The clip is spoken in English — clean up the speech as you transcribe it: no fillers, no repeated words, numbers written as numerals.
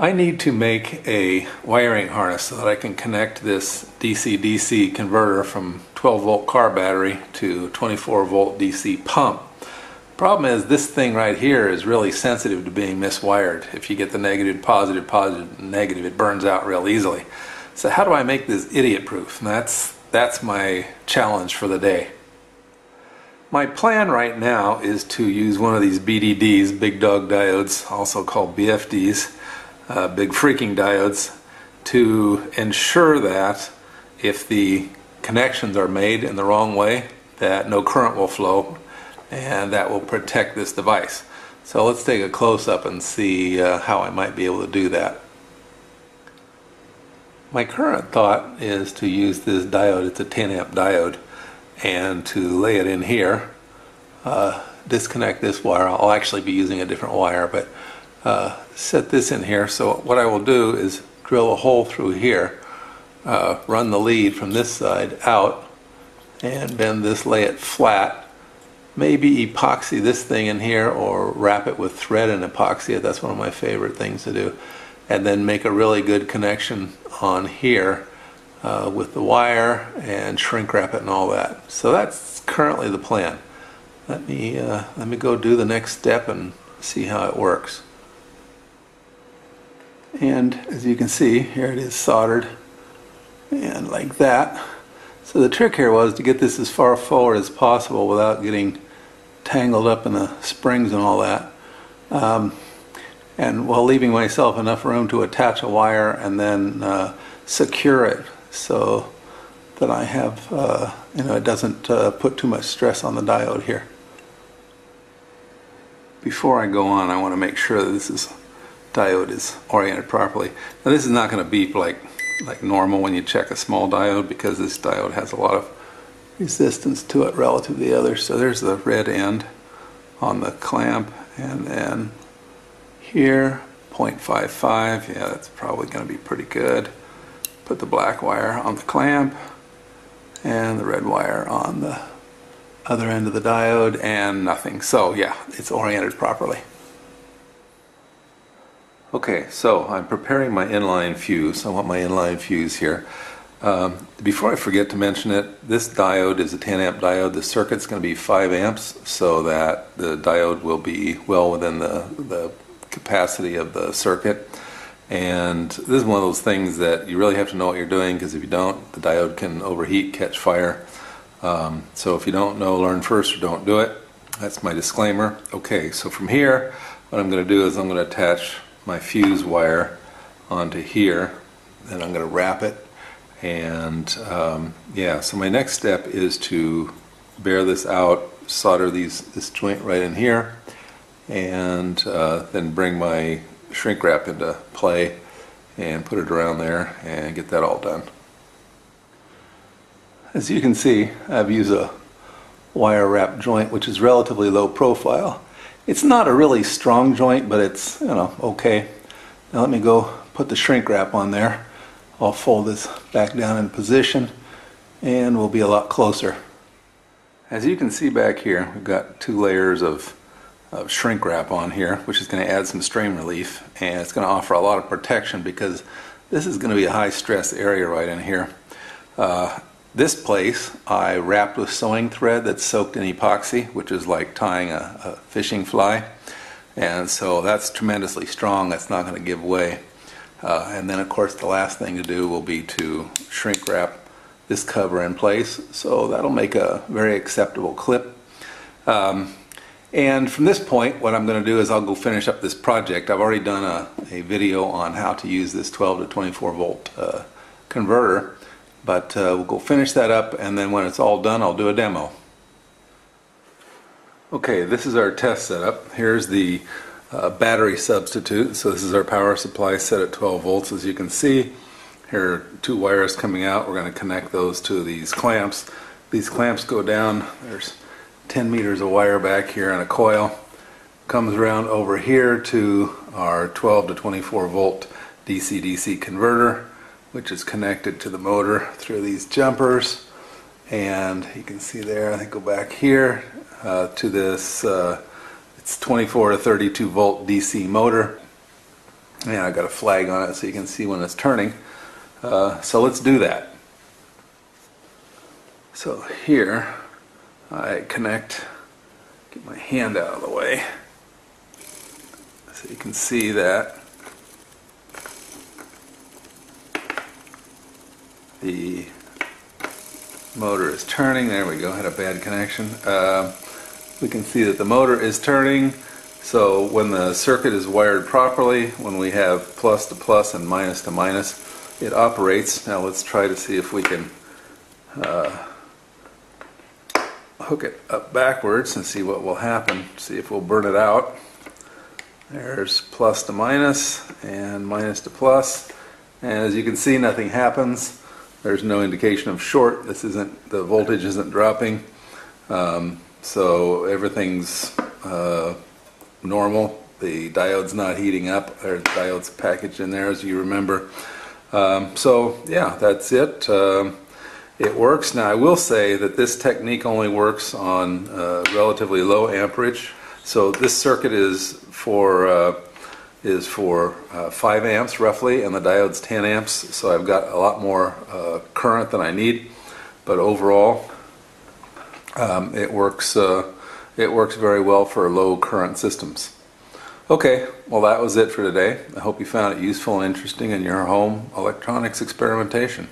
I need to make a wiring harness so that I can connect this DC-DC converter from 12-volt car battery to 24-volt DC pump. The problem is this thing right here is really sensitive to being miswired. If you get the negative, positive, positive, negative, it burns out real easily. So how do I make this idiot-proof? And that's my challenge for the day. My plan right now is to use one of these BDDs, big dog diodes, also called BFDs, big freaking diodes, to ensure that if the connections are made in the wrong way, that no current will flow, and that will protect this device. So let's take a close-up and see how I might be able to do that. My current thought is to use this diode. It's a 10 amp diode, and to lay it in here, disconnect this wire. I'll actually be using a different wire, but set this in here. So what I will do is drill a hole through here, run the lead from this side out, and bend this, lay it flat, maybe epoxy this thing in here or wrap it with thread and epoxy it. That's one of my favorite things to do. And then make a really good connection on here with the wire and shrink wrap it and all that. So that's currently the plan. Let me go do the next step and see how it works. And as you can see, here it is soldered, and like that. So the trick here was to get this as far forward as possible without getting tangled up in the springs and all that, and while leaving myself enough room to attach a wire and then secure it so that I have, it doesn't put too much stress on the diode here. Before I go on, I want to make sure that this diode is oriented properly. Now this is not going to beep like normal when you check a small diode, because this diode has a lot of resistance to it relative to the other. So there's the red end on the clamp, and then here 0.55, yeah, that's probably going to be pretty good. Put the black wire on the clamp and the red wire on the other end of the diode, and nothing. So yeah, it's oriented properly. Okay, so I'm preparing my inline fuse. I want my inline fuse here. Before I forget to mention it, this diode is a 10 amp diode. The circuit's going to be 5 amps, so that the diode will be well within the capacity of the circuit. And this is one of those things that you really have to know what you're doing, because if you don't, the diode can overheat, catch fire. So if you don't know, learn first or don't do it. That's my disclaimer. Okay, so from here, what I'm going to do is I'm going to attach my fuse wire onto here, then I'm going to wrap it, and yeah, so my next step is to bear this out, solder this joint right in here, and then bring my shrink wrap into play and put it around there and get that all done. As you can see, I've used a wire wrap joint, which is relatively low profile. It's not a really strong joint, but it's, okay. Now let me go put the shrink wrap on there. I'll fold this back down in position, and we'll be a lot closer. As you can see back here, we've got two layers of shrink wrap on here, which is going to add some strain relief, and it's going to offer a lot of protection, because this is going to be a high stress area right in here. This place I wrapped with sewing thread that's soaked in epoxy, which is like tying a fishing fly, and so that's tremendously strong. That's not going to give way. And then of course the last thing to do will be to shrink wrap this cover in place, so that'll make a very acceptable clip. And from this point, what I'm going to do is I'll go finish up this project. I've already done a video on how to use this 12 to 24 volt converter. But we'll go finish that up, and then when it's all done, I'll do a demo. Okay, this is our test setup. Here's the battery substitute. So this is our power supply set at 12 volts, as you can see. Here are two wires coming out. We're going to connect those to these clamps. These clamps go down. There's 10 meters of wire back here and a coil. Comes around over here to our 12 to 24 volt DC-DC converter, which is connected to the motor through these jumpers, and you can see there, I think, go back here to this, it's 24 to 32 volt DC motor, Yeah, I got a flag on it so you can see when it's turning. So let's do that. So here I connect, get my hand out of the way so you can see that the motor is turning. There we go, had a bad connection. We can see that the motor is turning, so when the circuit is wired properly, when we have plus to plus and minus to minus, it operates. Now let's try to see if we can hook it up backwards and see what will happen, see if we'll burn it out. There's plus to minus and minus to plus, and as you can see, nothing happens. There's no indication of short. This isn't, the voltage isn't dropping, so everything's normal. The diode's not heating up. The diode's packaged in there, as you remember. So yeah, that's it. It works. Now I will say that this technique only works on relatively low amperage. So this circuit is for 5 amps roughly, and the diode's 10 amps, so I've got a lot more current than I need, but overall it works very well for low current systems. Okay, well that was it for today. I hope you found it useful and interesting in your home electronics experimentation.